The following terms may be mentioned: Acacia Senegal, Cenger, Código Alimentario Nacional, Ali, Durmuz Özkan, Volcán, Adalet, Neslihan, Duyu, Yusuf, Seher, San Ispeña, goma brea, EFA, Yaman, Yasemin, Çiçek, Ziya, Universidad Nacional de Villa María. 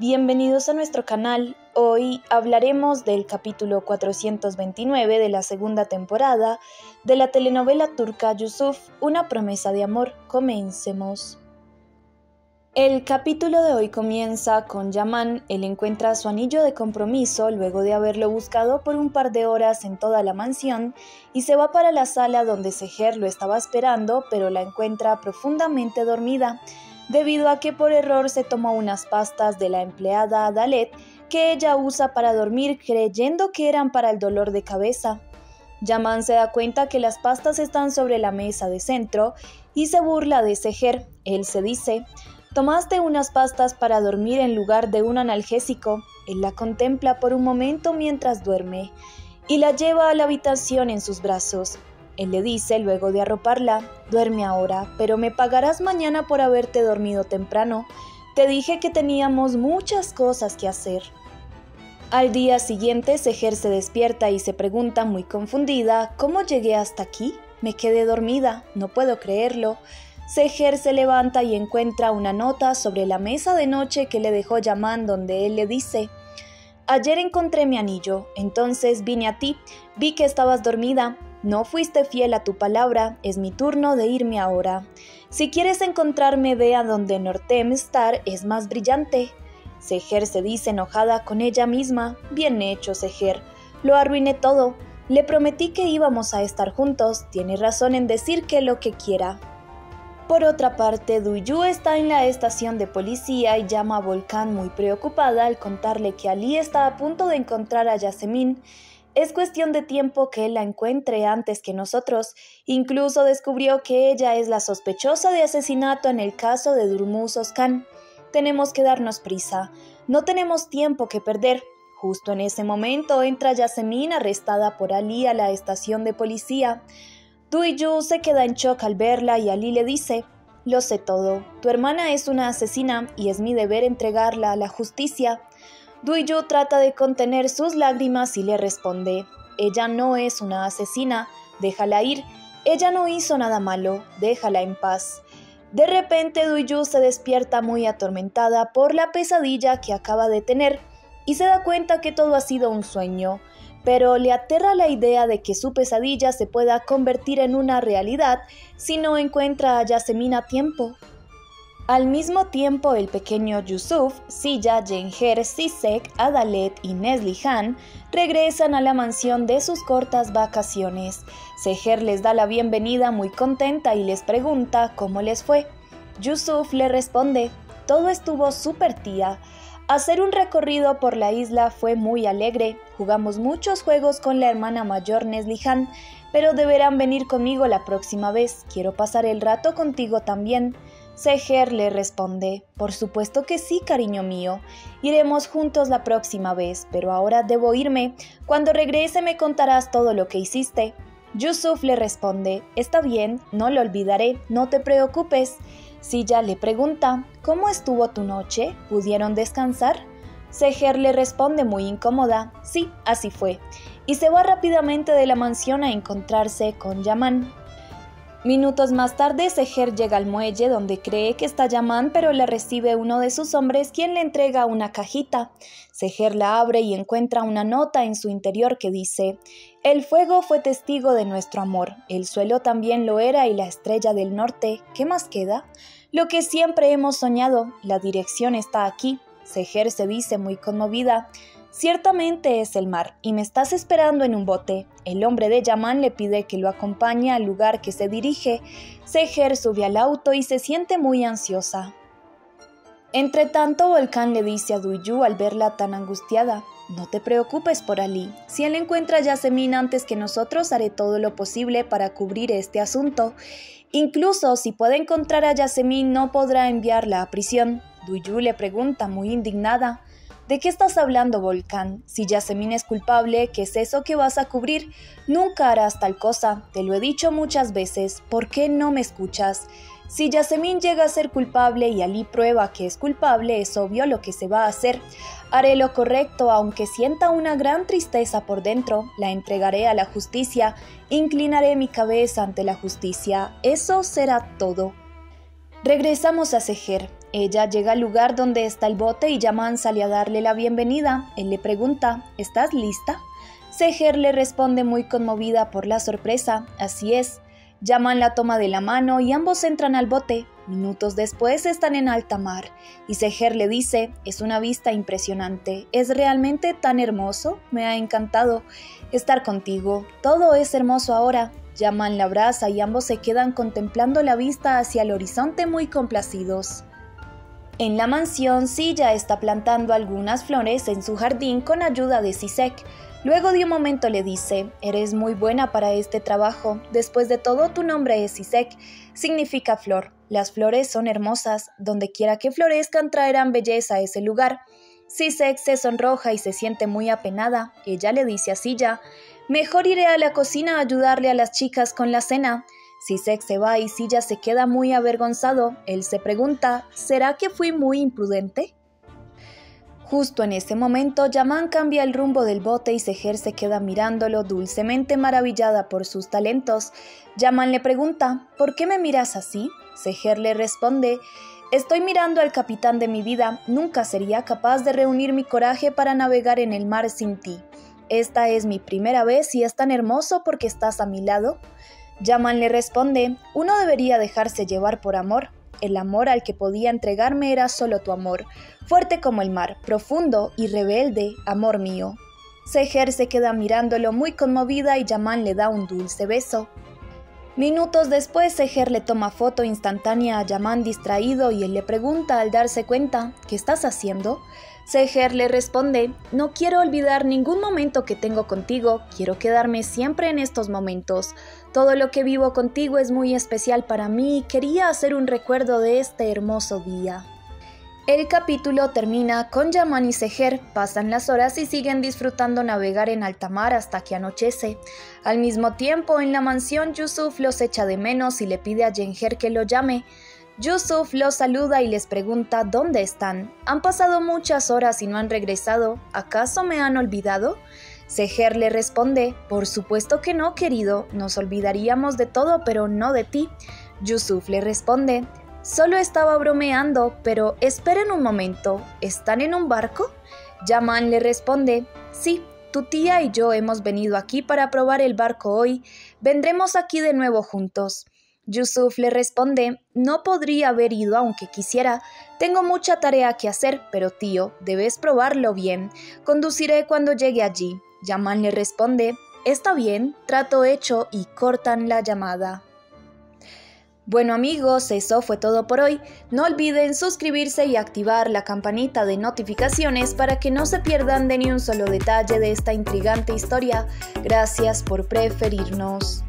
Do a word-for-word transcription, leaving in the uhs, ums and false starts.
Bienvenidos a nuestro canal. Hoy hablaremos del capítulo cuatrocientos veintinueve de la segunda temporada de la telenovela turca Yusuf, una promesa de amor. Comencemos. El capítulo de hoy comienza con Yaman. Él encuentra su anillo de compromiso luego de haberlo buscado por un par de horas en toda la mansión y se va para la sala donde Seher lo estaba esperando, pero la encuentra profundamente dormida, debido a que por error se tomó unas pastas de la empleada Adalet que ella usa para dormir, creyendo que eran para el dolor de cabeza. Yaman se da cuenta que las pastas están sobre la mesa de centro y se burla de Seher. Él se dice: «Tomaste unas pastas para dormir en lugar de un analgésico». Él la contempla por un momento mientras duerme y la lleva a la habitación en sus brazos. Él le dice, luego de arroparla: «Duerme ahora, pero me pagarás mañana por haberte dormido temprano. Te dije que teníamos muchas cosas que hacer». Al día siguiente, Seher se despierta y se pregunta muy confundida: «¿Cómo llegué hasta aquí? Me quedé dormida, no puedo creerlo». Seher se levanta y encuentra una nota sobre la mesa de noche que le dejó Yaman, donde él le dice: «Ayer encontré mi anillo, entonces vine a ti, vi que estabas dormida. No fuiste fiel a tu palabra, es mi turno de irme ahora. Si quieres encontrarme, ve a donde Nortem Star es más brillante». Seher se dice enojada con ella misma: «Bien hecho, Seher, lo arruiné todo. Le prometí que íbamos a estar juntos, tiene razón en decir que lo que quiera». Por otra parte, Duyu está en la estación de policía y llama a Volcán muy preocupada al contarle que Ali está a punto de encontrar a Yasemin. Es cuestión de tiempo que él la encuentre antes que nosotros. Incluso descubrió que ella es la sospechosa de asesinato en el caso de Durmuz Özkan. Tenemos que darnos prisa. No tenemos tiempo que perder. Justo en ese momento entra Yasemin arrestada por Ali a la estación de policía. Duyu se queda en shock al verla y Ali le dice: «Lo sé todo. Tu hermana es una asesina y es mi deber entregarla a la justicia». Duyu trata de contener sus lágrimas y le responde: «Ella no es una asesina, déjala ir, ella no hizo nada malo, déjala en paz». De repente Duyu se despierta muy atormentada por la pesadilla que acaba de tener y se da cuenta que todo ha sido un sueño, pero le aterra la idea de que su pesadilla se pueda convertir en una realidad si no encuentra a Yasemin a tiempo. Al mismo tiempo, el pequeño Yusuf, Ziya, Cenger, Çiçek, Adalet y Neslihan regresan a la mansión de sus cortas vacaciones. Seher les da la bienvenida muy contenta y les pregunta cómo les fue. Yusuf le responde: «Todo estuvo súper, tía. Hacer un recorrido por la isla fue muy alegre. Jugamos muchos juegos con la hermana mayor Neslihan, pero deberán venir conmigo la próxima vez. Quiero pasar el rato contigo también». Seher le responde: «Por supuesto que sí, cariño mío. Iremos juntos la próxima vez, pero ahora debo irme. Cuando regrese me contarás todo lo que hiciste». Yusuf le responde: «Está bien, no lo olvidaré, no te preocupes». Ziya le pregunta: «¿Cómo estuvo tu noche? ¿Pudieron descansar?». Seher le responde muy incómoda: «Sí, así fue», y se va rápidamente de la mansión a encontrarse con Yaman. Minutos más tarde, Seher llega al muelle donde cree que está Yaman, pero la recibe uno de sus hombres, quien le entrega una cajita. Seher la abre y encuentra una nota en su interior que dice: «El fuego fue testigo de nuestro amor, el suelo también lo era y la estrella del norte. ¿Qué más queda? Lo que siempre hemos soñado, la dirección está aquí». Seher se dice muy conmovida: «Ciertamente es el mar, y me estás esperando en un bote». El hombre de Yaman le pide que lo acompañe al lugar que se dirige. Seher sube al auto y se siente muy ansiosa. Entre tanto, Volcán le dice a Duyu al verla tan angustiada: «No te preocupes por Ali. Si él encuentra a Yasemin antes que nosotros, haré todo lo posible para cubrir este asunto. Incluso si puede encontrar a Yasemin, no podrá enviarla a prisión». Duyu le pregunta muy indignada: «¿De qué estás hablando, Volcán? Si Yasemin es culpable, ¿qué es eso que vas a cubrir? Nunca harás tal cosa, te lo he dicho muchas veces, ¿por qué no me escuchas? Si Yasemin llega a ser culpable y Ali prueba que es culpable, es obvio lo que se va a hacer. Haré lo correcto, aunque sienta una gran tristeza por dentro, la entregaré a la justicia, inclinaré mi cabeza ante la justicia, eso será todo». Regresamos a Seher. Ella llega al lugar donde está el bote y Yaman sale a darle la bienvenida. Él le pregunta, ¿estás lista? Seher le responde muy conmovida por la sorpresa, así es. Yaman la toma de la mano y ambos entran al bote. Minutos después están en alta mar y Seher le dice, es una vista impresionante, es realmente tan hermoso, me ha encantado estar contigo, todo es hermoso ahora. Yaman la abraza y ambos se quedan contemplando la vista hacia el horizonte muy complacidos. En la mansión, Ziya está plantando algunas flores en su jardín con ayuda de Çiçek. Luego de un momento le dice, eres muy buena para este trabajo, después de todo tu nombre es Çiçek, significa flor. Las flores son hermosas, donde quiera que florezcan traerán belleza a ese lugar. Çiçek se sonroja y se siente muy apenada. Ella le dice a Ziya, mejor iré a la cocina a ayudarle a las chicas con la cena. Çiçek se va y Ziya se queda muy avergonzado. Él se pregunta, ¿será que fui muy imprudente? Justo en ese momento, Yaman cambia el rumbo del bote y Seher se queda mirándolo dulcemente maravillada por sus talentos. Yaman le pregunta, ¿por qué me miras así? Seher le responde, estoy mirando al capitán de mi vida, nunca sería capaz de reunir mi coraje para navegar en el mar sin ti. Esta es mi primera vez y es tan hermoso porque estás a mi lado. Yaman le responde, uno debería dejarse llevar por amor. El amor al que podía entregarme era solo tu amor, fuerte como el mar, profundo y rebelde, amor mío. Seher se queda mirándolo muy conmovida y Yaman le da un dulce beso. Minutos después, Seher le toma foto instantánea a Yaman distraído y él le pregunta al darse cuenta, ¿qué estás haciendo? Seher le responde, no quiero olvidar ningún momento que tengo contigo, quiero quedarme siempre en estos momentos. Todo lo que vivo contigo es muy especial para mí y quería hacer un recuerdo de este hermoso día. El capítulo termina con Yaman y Seher, pasan las horas y siguen disfrutando navegar en alta mar hasta que anochece. Al mismo tiempo, en la mansión, Yusuf los echa de menos y le pide a Cenger que lo llame. Yusuf los saluda y les pregunta dónde están. Han pasado muchas horas y no han regresado. ¿Acaso me han olvidado? Seher le responde, por supuesto que no, querido. Nos olvidaríamos de todo, pero no de ti. Yusuf le responde, solo estaba bromeando, pero esperen un momento. ¿Están en un barco? Yaman le responde, sí. Tu tía y yo hemos venido aquí para probar el barco hoy. Vendremos aquí de nuevo juntos. Yusuf le responde, no podría haber ido aunque quisiera, tengo mucha tarea que hacer, pero tío, debes probarlo bien, conduciré cuando llegue allí. Yaman le responde, está bien, trato hecho, y cortan la llamada. Bueno amigos, eso fue todo por hoy, no olviden suscribirse y activar la campanita de notificaciones para que no se pierdan de ni un solo detalle de esta intrigante historia. Gracias por preferirnos.